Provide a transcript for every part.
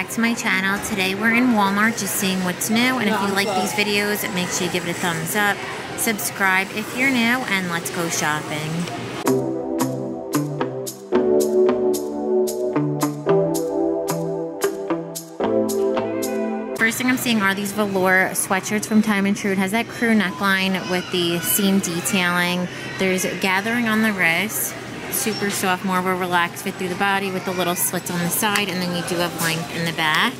back to my channel. Today we're in Walmart just seeing what's new, and if you like these videos, make sure you give it a thumbs up, subscribe if you're new, and let's go shopping. First thing I'm seeing are these velour sweatshirts from Time and Tru. It has that crew neckline with the seam detailing. There's gathering on the wrist. Super soft, more of a relaxed fit through the body with the little slits on the side, and then you do have length in the back.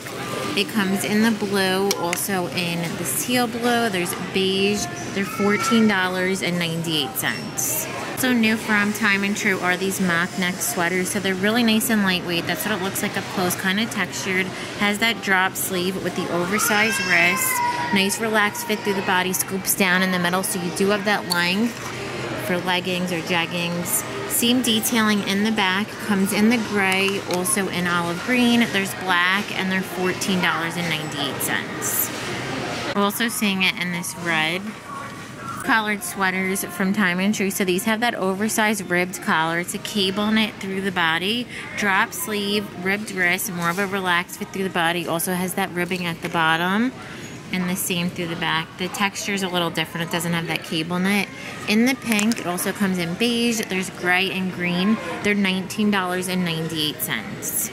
It comes in the blue, also in the teal blue. There's beige. They're $14.98. Also new from Time and Tru are these mock neck sweaters. So they're really nice and lightweight. That's what it looks like up close, kind of textured. Has that drop sleeve with the oversized wrist. Nice relaxed fit through the body, scoops down in the middle, so you do have that length for leggings or jeggings. Seam detailing in the back, comes in the gray, also in olive green. There's black, and they're $14.98. We're also seeing it in this red. Collared sweaters from Time and Tru. So these have that oversized ribbed collar. It's a cable knit through the body, drop sleeve, ribbed wrist, more of a relaxed fit through the body. Also has that ribbing at the bottom, and the seam through the back. The texture is a little different. It doesn't have that cable knit. In the pink, it also comes in beige. There's gray and green. They're $19.98.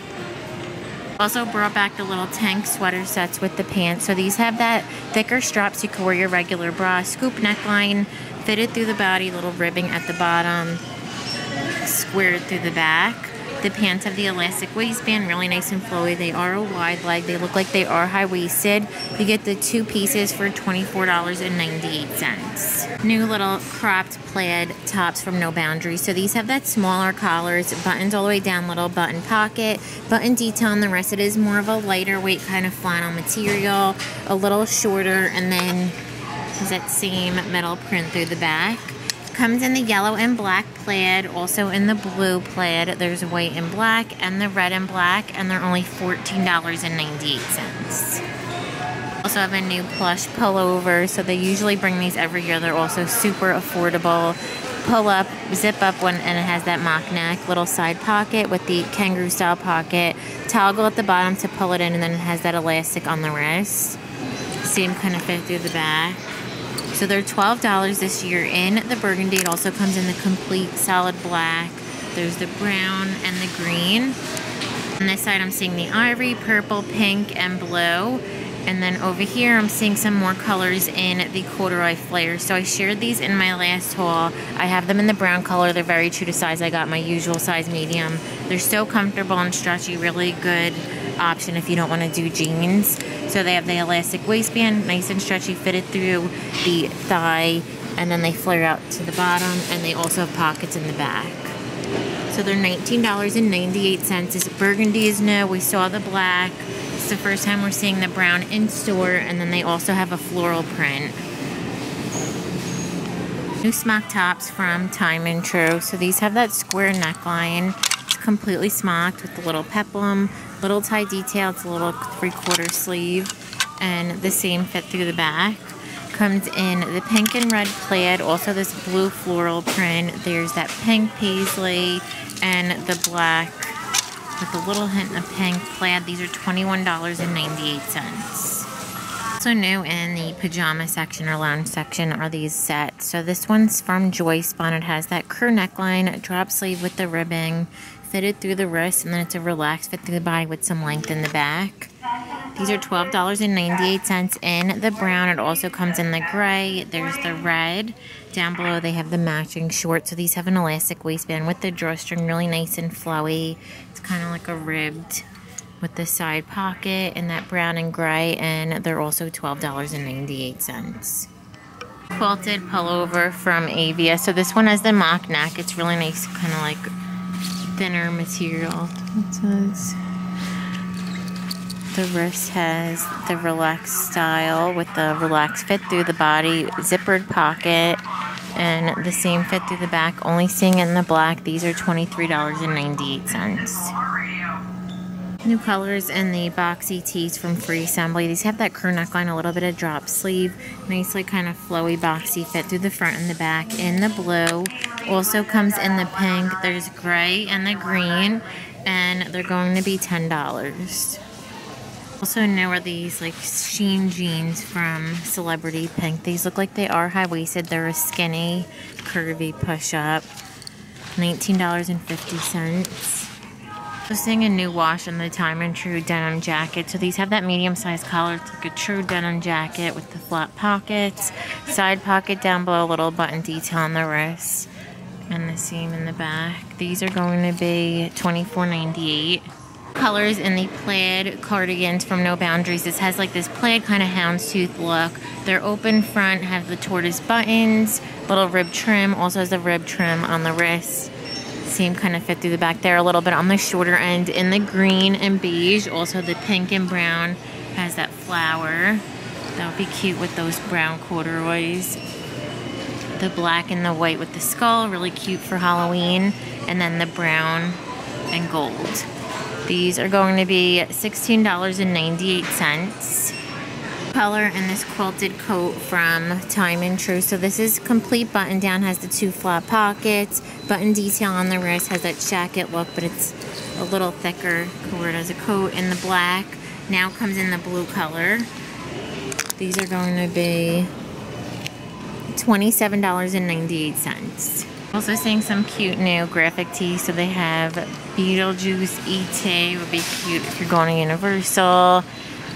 Also brought back the little tank sweater sets with the pants. So these have that thicker straps. You can wear your regular bra. Scoop neckline, fitted through the body, little ribbing at the bottom, squared through the back. The pants have the elastic waistband, really nice and flowy. They are a wide leg. They look like they are high-waisted. You get the two pieces for $24.98. New little cropped plaid tops from No Boundaries. So these have that smaller collars, buttons all the way down, little button pocket, button detail on the wrist. It is more of a lighter weight kind of flannel material, a little shorter, and then has that same metal print through the back. Comes in the yellow and black plaid, also in the blue plaid. There's white and black, and the red and black, and they're only $14.98. Also have a new plush pullover, so they usually bring these every year. They're also super affordable. Pull up, zip up one, and it has that mock neck, little side pocket with the kangaroo style pocket, toggle at the bottom to pull it in, and then it has that elastic on the wrist. Same kind of fit through the back. So they're $12 this year in the burgundy. It also comes in the complete solid black. There's the brown and the green. On this side, I'm seeing the ivory, purple, pink, and blue. And then over here, I'm seeing some more colors in the corduroy flare. So I shared these in my last haul. I have them in the brown color. They're very true to size. I got my usual size medium. They're so comfortable and stretchy. Really good option if you don't want to do jeans. So they have the elastic waistband, nice and stretchy, fitted through the thigh, and then they flare out to the bottom, and they also have pockets in the back. So they're $19.98. This burgundy is new. We saw the black. It's the first time we're seeing the brown in store, and then they also have a floral print. New smock tops from Time and Tru. So these have that square neckline. It's completely smocked with the little peplum. Little tie detail, it's a little three-quarter sleeve, and the same fit through the back. Comes in the pink and red plaid, also this blue floral print. There's that pink paisley and the black with a little hint of pink plaid. These are $21.98. Also new in the pajama section or lounge section are these sets. So this one's from Joyspun. It has that crew neckline, drop sleeve with the ribbing, fitted through the wrist, and then it's a relaxed fit through the body with some length in the back. These are $12.98 in the brown. It also comes in the gray. There's the red. Down below they have the matching shorts. So these have an elastic waistband with the drawstring, really nice and flowy. It's kind of like a ribbed with the side pocket in that brown and gray, and they're also $12.98. Quilted pullover from Avia. So this one has the mock neck. It's really nice, kind of like thinner material. It says the wrist has the relaxed style with the relaxed fit through the body, zippered pocket, and the same fit through the back. Only seeing it in the black. These are $23.98. New colors in the boxy tees from Free Assembly. These have that crew neckline, a little bit of drop sleeve, nicely kind of flowy boxy fit through the front and the back in the blue. Also comes in the pink. There's gray and the green, and they're going to be $10. Also now are these like sheen jeans from Celebrity Pink. These look like they are high-waisted. They're a skinny, curvy push-up. $19.50. I'm seeing a new wash in the Time and Tru denim jacket. So these have that medium-sized collar. It's like a true denim jacket with the flat pockets, side pocket down below, little button detail on the wrist, and the seam in the back. These are going to be $24.98. Colors in the plaid cardigans from No Boundaries. This has like this plaid kind of houndstooth look. They're open front, have the tortoise buttons, little rib trim, also has the rib trim on the wrist. Seam kind of fit through the back there a little bit on the shorter end in the green and beige. Also the pink and brown has that flower. That would be cute with those brown corduroys. The black and the white with the skull, really cute for Halloween. And then the brown and gold. These are going to be $16.98. Color in this quilted coat from Time and Tru. So this is complete button down, has the two flat pockets, button detail on the wrist, has that jacket look, but it's a little thicker. Covered as a coat in the black. Now comes in the blue color. These are going to be $27.98. Also seeing some cute new graphic tees. So they have Beetlejuice, E.T. would be cute if you're going to Universal.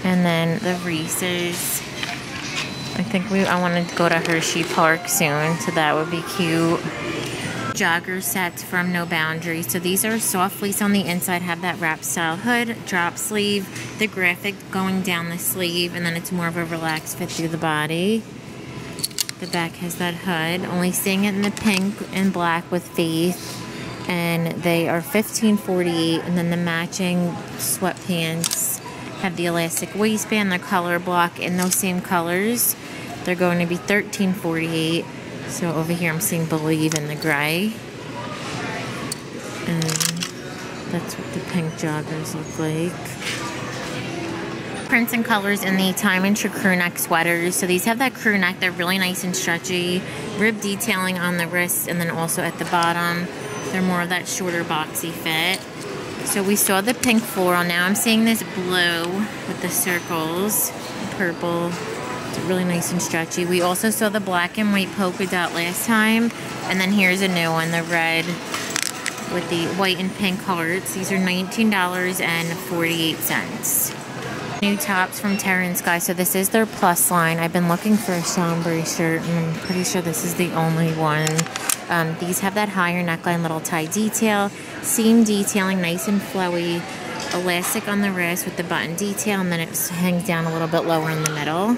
And then the Reese's. I want to go to Hershey Park soon, so that would be cute. Jogger sets from No Boundaries. So these are soft fleece on the inside, have that wrap style hood, drop sleeve, the graphic going down the sleeve, and then it's more of a relaxed fit through the body. The back has that hood. Only seeing it in the pink and black with faith, and they are $15.48. And then the matching sweatpants have the elastic waistband, the color block in those same colors. They're going to be $13.48. So over here I'm seeing Believe in the gray, and that's what the pink joggers look like. Prints and colors in the Time and Tru crew neck sweaters. So these have that crew neck. They're really nice and stretchy. Rib detailing on the wrist and then also at the bottom. They're more of that shorter boxy fit. So we saw the pink floral. Now I'm seeing this blue with the circles. Purple. It's really nice and stretchy. We also saw the black and white polka dot last time. And then here's a new one. The red with the white and pink hearts. These are $19.48. New tops from Terran Sky. So this is their plus line. I've been looking for a chambray shirt, and I'm pretty sure this is the only one. These have that higher neckline, little tie detail, seam detailing, nice and flowy, elastic on the wrist with the button detail, and then it hangs down a little bit lower in the middle.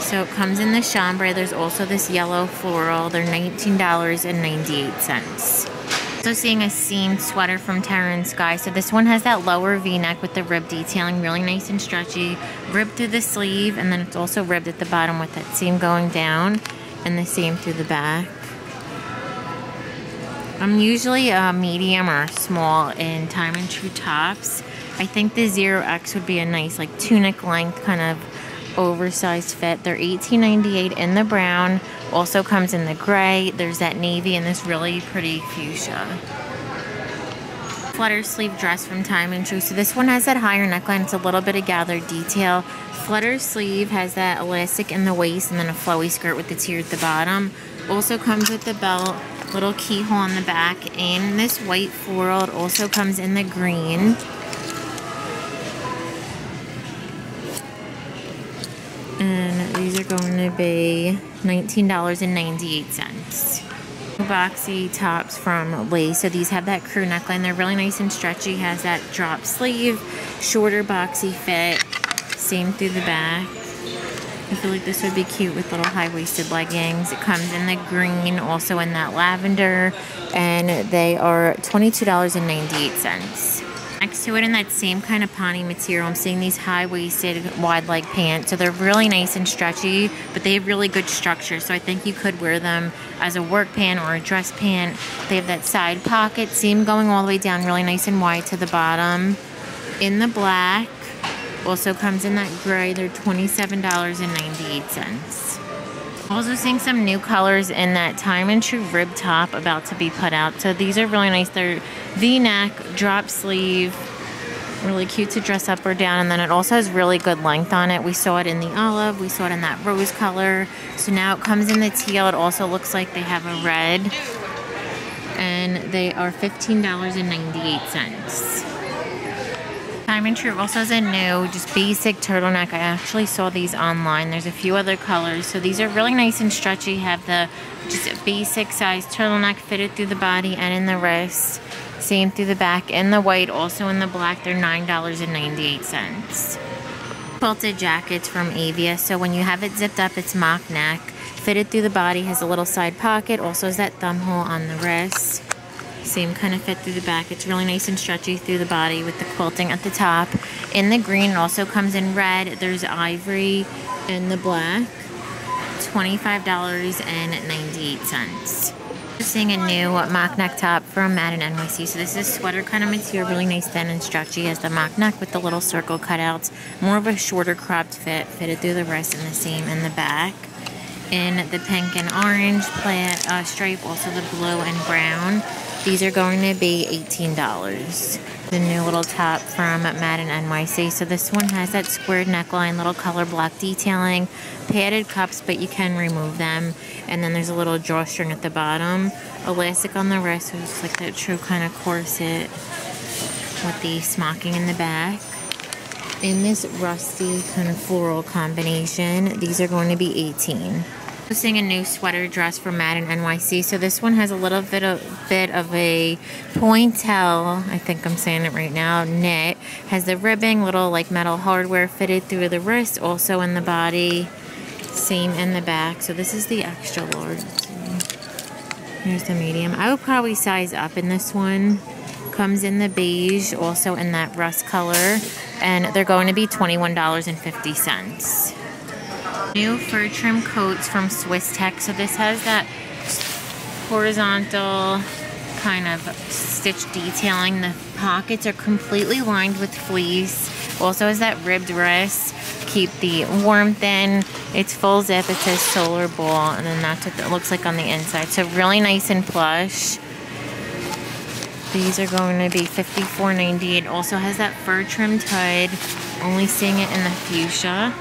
So it comes in the chambray. There's also this yellow floral. They're $19.98. Also seeing a seamed sweater from Terran Sky. So this one has that lower v-neck with the rib detailing, really nice and stretchy, ribbed through the sleeve, and then it's also ribbed at the bottom with that seam going down and the seam through the back. I'm usually a medium or small in Time and Tru tops. I think the 0X would be a nice like tunic length kind of oversized fit. They're $18.98 in the brown. Also comes in the gray. There's that navy and this really pretty fuchsia. Flutter sleeve dress from Time and Tru. So this one has that higher neckline. It's a little bit of gathered detail. Flutter sleeve has that elastic in the waist and then a flowy skirt with the tier at the bottom. Also comes with the belt, little keyhole on the back, and this white floral. It also comes in the green. And these are going to be $19.98. Boxy tops from Lee. So these have that crew neckline. They're really nice and stretchy. Has that drop sleeve, shorter boxy fit, seam through the back. I feel like this would be cute with little high-waisted leggings. It comes in the green, also in that lavender, and they are $22.98. Next to it in that same kind of Pawnee material, I'm seeing these high-waisted wide leg pants. So they're really nice and stretchy, but they have really good structure. So I think you could wear them as a work pant or a dress pant. They have that side pocket, seam going all the way down, really nice and wide to the bottom. In the black, also comes in that gray. They're $27.98. Also seeing some new colors in that Time and Tru rib top about to be put out. So these are really nice. They're v-neck, drop sleeve, Really cute to dress up or down, and then it also has really good length on it. We saw it in the olive, we saw it in that rose color, so now it comes in the teal. It also looks like they have a red, and they are $15.98. Time and Tru also has a new, just basic turtleneck. I actually saw these online. There's a few other colors. So these are really nice and stretchy. Have the just basic size turtleneck fitted through the body and in the wrist. Same through the back and the white. Also in the black, they're $9.98. Quilted jackets from Avia. So when you have it zipped up, it's mock neck. Fitted through the body, has a little side pocket. Also has that thumb hole on the wrist. Same kind of fit through the back. It's really nice and stretchy through the body with the quilting at the top. In the green, it also comes in red. There's ivory and the black. $25.98. We're seeing a new mock neck top from Madden NYC. So this is sweater kind of material, really nice, thin and stretchy. Has the mock neck with the little circle cutouts. More of a shorter cropped fit, fitted through the wrist and the same in the back. In the pink and orange plant stripe, also the blue and brown. These are going to be $18. The new little top from Madden NYC. So this one has that squared neckline, little color block detailing, padded cups, but you can remove them. And then there's a little drawstring at the bottom. Elastic on the wrist, so it's like that true kind of corset with the smocking in the back. In this rusty kind of floral combination, these are going to be $18. I'm seeing a new sweater dress from Madden NYC. So this one has a little bit of a pointelle, I think I'm saying it right now, knit. Has the ribbing, little like metal hardware fitted through the wrist, also in the body, same in the back. So this is the extra large. Here's the medium. I would probably size up in this one. Comes in the beige, also in that rust color, and they're going to be $21.50. New fur trim coats from Swiss Tech. So this has that horizontal kind of stitch detailing. The pockets are completely lined with fleece. Also has that ribbed wrist. Keep the warmth in. It's full zip. It says solar ball. And then that's what it looks like on the inside. So really nice and plush. These are going to be $54.98. Also has that fur trimmed hood. Only seeing it in the fuchsia.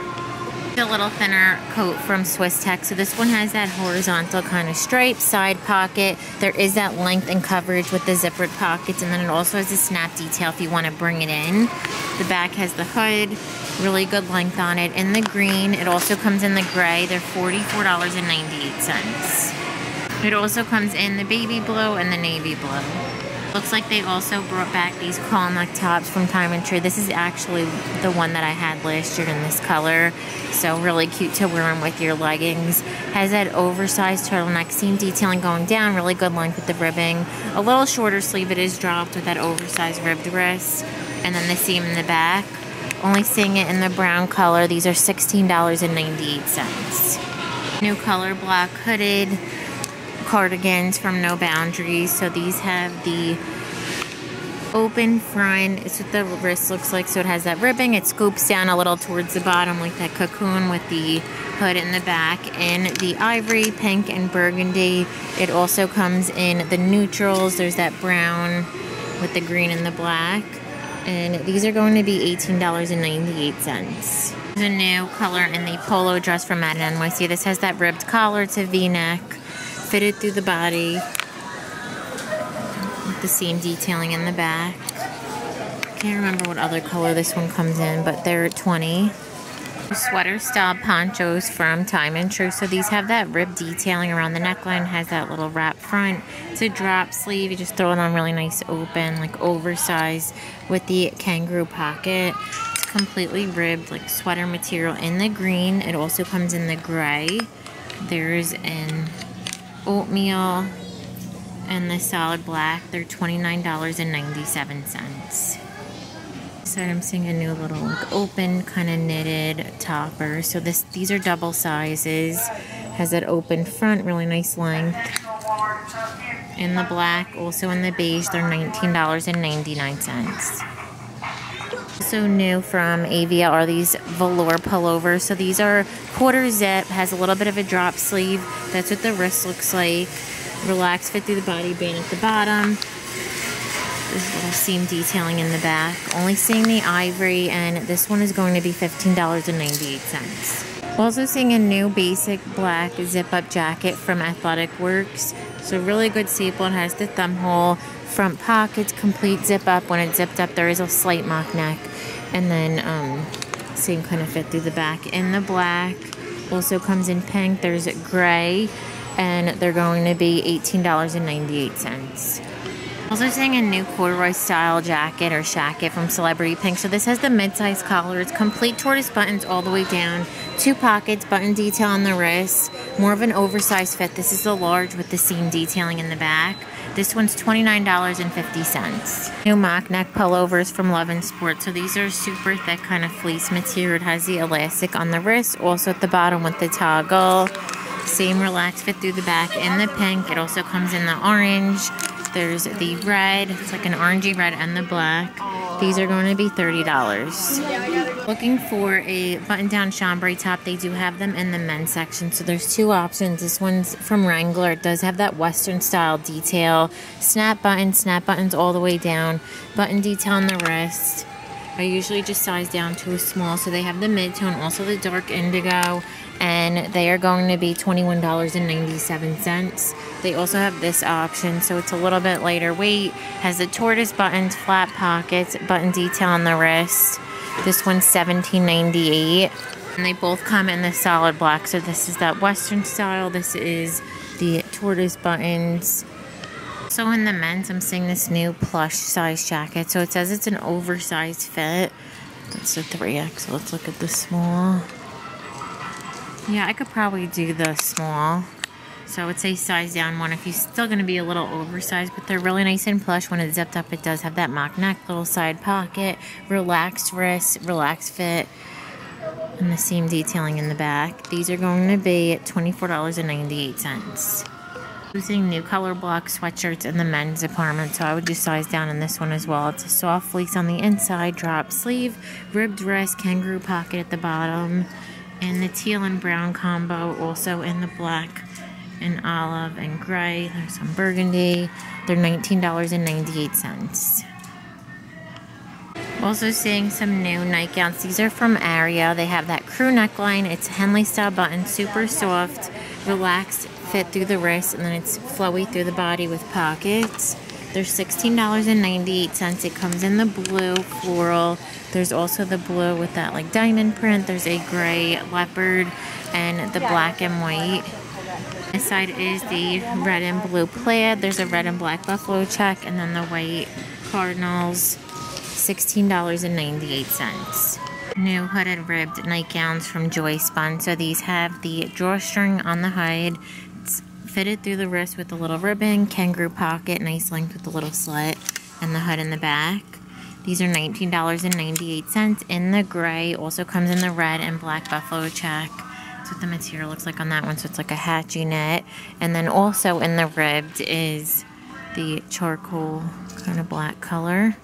A little thinner coat from Swiss Tech. So this one has that horizontal kind of stripe, side pocket. There is that length and coverage with the zippered pockets, and then it also has a snap detail if you want to bring it in. The back has the hood, really good length on it. In the green, it also comes in the gray. They're $44.98. It also comes in the baby blue and the navy blue. Looks like they also brought back these call neck tops from Time and Tru. This is actually the one that I had last year in this color. So really cute to wear them with your leggings. Has that oversized turtleneck seam detailing going down. Really good length with the ribbing. A little shorter sleeve. It is dropped with that oversized ribbed wrist. And then the seam in the back. Only seeing it in the brown color. These are $16.98. New color block hooded cardigans from No Boundaries. So these have the open front. It's what the wrist looks like. So it has that ribbing. It scoops down a little towards the bottom like that cocoon with the hood in the back. In the ivory, pink, and burgundy. It also comes in the neutrals. There's that brown with the green and the black. And these are going to be $18.98. There's a new color in the polo dress from Madden NYC. This has that ribbed collar. It's a V-neck. Fitted through the body with the seam detailing in the back. Can't remember what other color this one comes in, but they're $20. Sweater style ponchos from Time and Tru. So these have that rib detailing around the neckline, has that little wrap front. It's a drop sleeve. You just throw it on really nice open, like oversized with the kangaroo pocket. It's completely ribbed, like sweater material in the green. It also comes in the gray. There's an oatmeal and the solid black. They're $29.97. So I'm seeing a new little like open kind of knitted topper. So these are double sizes. Has that open front, really nice length. In the black, also in the beige, they're $19.99. Also new from Avia are these velour pullovers. So these are quarter zip, has a little bit of a drop sleeve. That's what the wrist looks like. Relaxed fit through the body, band at the bottom. this little seam detailing in the back. Only seeing the ivory, and this one is going to be $15.98. Also seeing a new basic black zip-up jacket from Athletic Works. So really good staple. It has the thumb hole, front pockets, complete zip-up. When it's zipped up, there is a slight mock neck. And then same kind of fit through the back in the black. Also comes in pink. There's gray. And they're going to be $18.98. Also seeing a new corduroy style jacket or shacket from Celebrity Pink. So this has the mid-size collar. It's complete tortoise buttons all the way down. Two pockets, button detail on the wrist. More of an oversized fit. This is the large with the seam detailing in the back. This one's $29.50. New mock neck pullovers from Love and Sport. So these are super thick kind of fleece material. It has the elastic on the wrist. Also at the bottom with the toggle. Same relaxed fit through the back and the pink. It also comes in the orange. There's the red. It's like an orangey red and the black. These are going to be $30. Looking for a button-down chambray top. They do have them in the men's section. So there's two options. This one's from Wrangler. It does have that Western-style detail. Snap buttons. Snap buttons all the way down. Button detail on the wrist. I usually just size down to a small. So they have the mid-tone. Also the dark indigo. And they are going to be $21.97. They also have this option, so it's a little bit lighter weight. Has the tortoise buttons, flat pockets, button detail on the wrist. This one's $17.98. And they both come in the solid black, so this is that Western style. This is the tortoise buttons. So in the men's, I'm seeing this new plush size jacket. So it says it's an oversized fit. That's a 3X. Let's look at the small. Yeah, I could probably do the small. So I would say size down one if you're still going to be a little oversized. But they're really nice and plush. When it's zipped up, it does have that mock neck, little side pocket, relaxed wrist, relaxed fit, and the seam detailing in the back. These are going to be $24.98. Using new color block sweatshirts in the men's department. So I would do size down in this one as well. It's a soft fleece on the inside, drop sleeve, ribbed wrist, kangaroo pocket at the bottom. And the teal and brown combo, also in the black and olive and gray. There's some burgundy. They're $19.98. Also seeing some new nightgowns. These are from Aria. They have that crew neckline. It's Henley style button, super soft, relaxed fit through the wrist, and then it's flowy through the body with pockets. They're $16.98. It comes in the blue floral. There's also the blue with that like diamond print. There's a gray leopard and the black and white. This side is the red and blue plaid. There's a red and black buffalo check, and then the white cardinals. $16.98. New hooded ribbed nightgowns from Joyspun. So these have the drawstring on the hood. Fitted through the wrist with a little ribbon, kangaroo pocket, nice length with a little slit, and the hood in the back. These are $19.98 in the gray. Also comes in the red and black buffalo check. That's what the material looks like on that one. So it's like a hatchy knit. And then also in the ribbed is the charcoal kind of black color.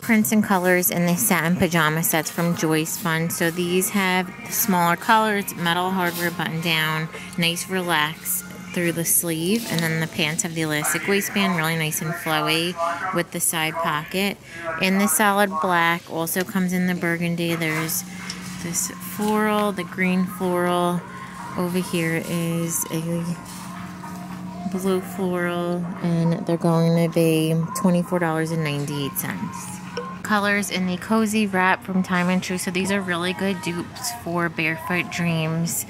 Prints and colors in the satin pajama sets from Joyspun. So these have the smaller colors, metal hardware button down, nice relax through the sleeve, and then the pants have the elastic waistband, really nice and flowy with the side pocket. In the solid black, also comes in the burgundy. There's this floral, the green floral. Over here is a blue floral, and they're going to be $24.98. Colors in the cozy wrap from Time and Tru. So these are really good dupes for Barefoot Dreams.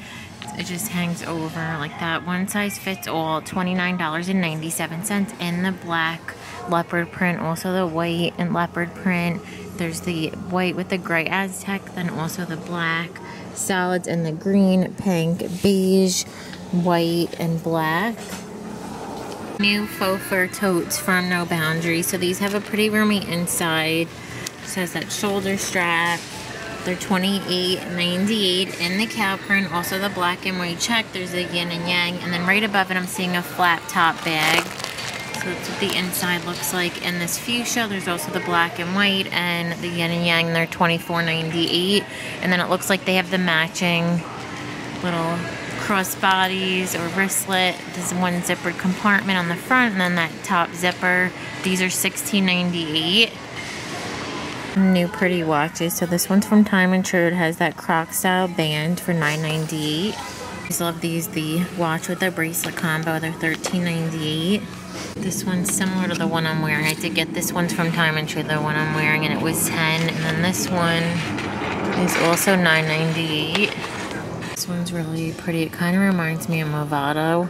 It just hangs over like that. One size fits all, $29.97 in the black leopard print, also the white and leopard print. There's the white with the gray Aztec, then also the black solids and the green, pink, beige, white, and black. New faux fur totes from No Boundaries. So these have a pretty roomy inside. It has that shoulder strap. They're $28.98 in the cow print. Also the black and white check. There's a yin and yang. And then right above it, I'm seeing a flat top bag. So that's what the inside looks like. In this fuchsia, there's also the black and white and the yin and yang. They're $24.98. And then it looks like they have the matching little crossbodies or wristlet. This is one zippered compartment on the front, and then that top zipper. These are $16.98. New pretty watches. So this one's from Time and Tru. It has that croc style band for $9.98. I just love these. The watch with the bracelet combo, they're $13.98. This one's similar to the one I'm wearing. I did get this one's from Time and Tru, the one I'm wearing, and it was $10. And then this one is also $9.98. This one's really pretty. It kind of reminds me of Movado.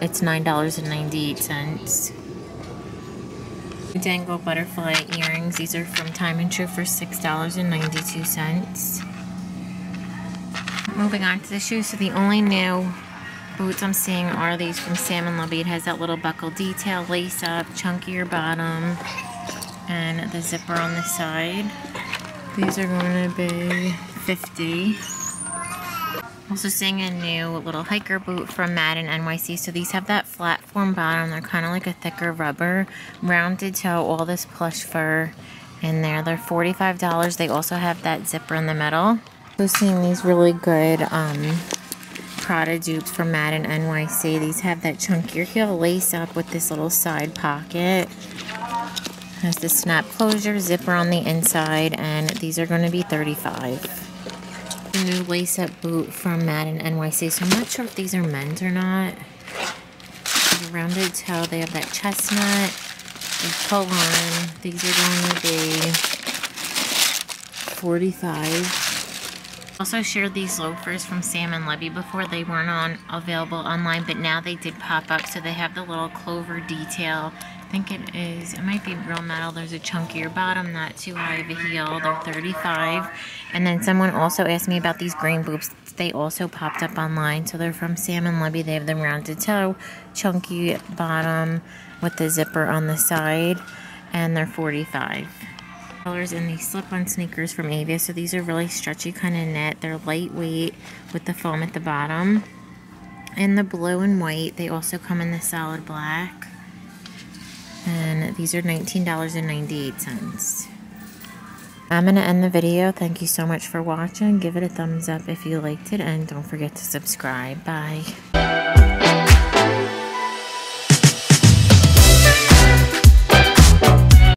It's $9.98. Dangle butterfly earrings. These are from Time and Tru for $6.92. Moving on to the shoes. So the only new boots I'm seeing are these from Salmon Lobby. It has that little buckle detail, lace up, chunkier bottom, and the zipper on the side. These are going to be $50. Also seeing a new little hiker boot from Madden NYC. So these have that flat form bottom. They're kind of like a thicker rubber, rounded toe, all this plush fur in there. They're $45. They also have that zipper in the middle. Also seeing these really good Prada dupes from Madden NYC. These have that chunkier heel, lace up with this little side pocket. Has the snap closure, zipper on the inside, and these are going to be $35. New lace up boot from Madden NYC. So I'm not sure if these are men's or not. The rounded toe, they have that chestnut. They pull on. These are going to be $45. Also shared these loafers from Salmon Lobby before. They weren't available online, but now they did pop up. So they have the little clover detail. I think it is, it might be real metal. There's a chunkier bottom, not too high of a heel. They're $35. And then someone also asked me about these green boots. They also popped up online. So they're from Salmon Lobby. They have them rounded toe, chunky bottom with the zipper on the side, and they're $45. And these slip-on sneakers from Avia. So these are really stretchy, kind of knit. They're lightweight with the foam at the bottom. In the blue and white, they also come in the solid black. And these are $19.98. I'm going to end the video. Thank you so much for watching. Give it a thumbs up if you liked it, and don't forget to subscribe. Bye.